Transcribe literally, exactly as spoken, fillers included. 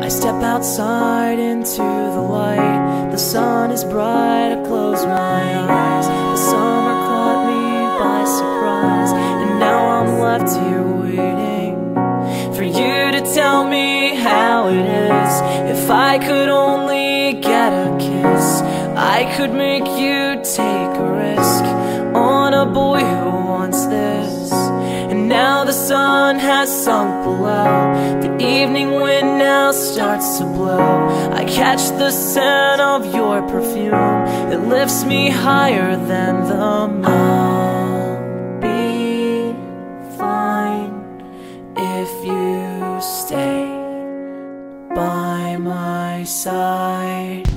I step outside into the light. The sun is bright, I close my eyes. The summer caught me by surprise, and now I'm left here waiting for you to tell me how it is. If I could only get a kiss, I could make you take a risk on a boy who wants this. And now the sun has sunk below, the evening wind now starts to blow. I catch the scent of your perfume, it lifts me higher than the moon. I'll be fine if you stay by my side.